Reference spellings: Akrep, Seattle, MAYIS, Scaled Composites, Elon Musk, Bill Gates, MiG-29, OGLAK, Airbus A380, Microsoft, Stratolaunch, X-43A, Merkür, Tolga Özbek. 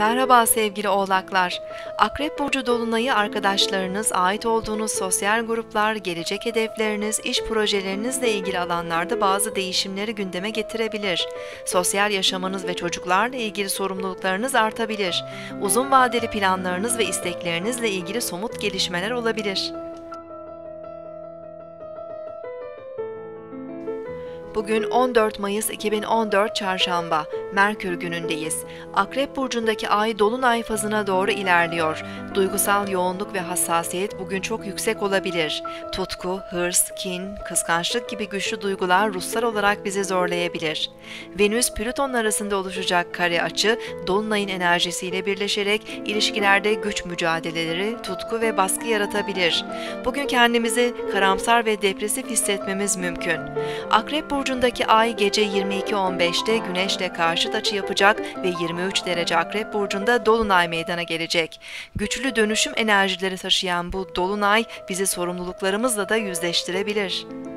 Merhaba sevgili oğlaklar. Akrep burcu dolunayı arkadaşlarınız, ait olduğunuz sosyal gruplar, gelecek hedefleriniz, iş projelerinizle ilgili alanlarda bazı değişimleri gündeme getirebilir. Sosyal yaşamınız ve çocuklarla ilgili sorumluluklarınız artabilir. Uzun vadeli planlarınız ve isteklerinizle ilgili somut gelişmeler olabilir. Bugün 14 Mayıs 2014 Çarşamba, Merkür günündeyiz. Akrep burcundaki ay dolunay fazına doğru ilerliyor. Duygusal yoğunluk ve hassasiyet bugün çok yüksek olabilir. Tutku, hırs, kin, kıskançlık gibi güçlü duygular ruhsal olarak bizi zorlayabilir. Venüs-Plüton arasında oluşacak kare açı, dolunayın enerjisiyle birleşerek ilişkilerde güç mücadeleleri, tutku ve baskı yaratabilir. Bugün kendimizi karamsar ve depresif hissetmemiz mümkün. Akrep burcundaki ay gece 22.15'te Güneş'le karşıt açı yapacak ve 23 derece Akrep burcunda dolunay meydana gelecek. Güçlü dönüşüm enerjileri taşıyan bu dolunay bizi sorumluluklarımızla da yüzleştirebilir.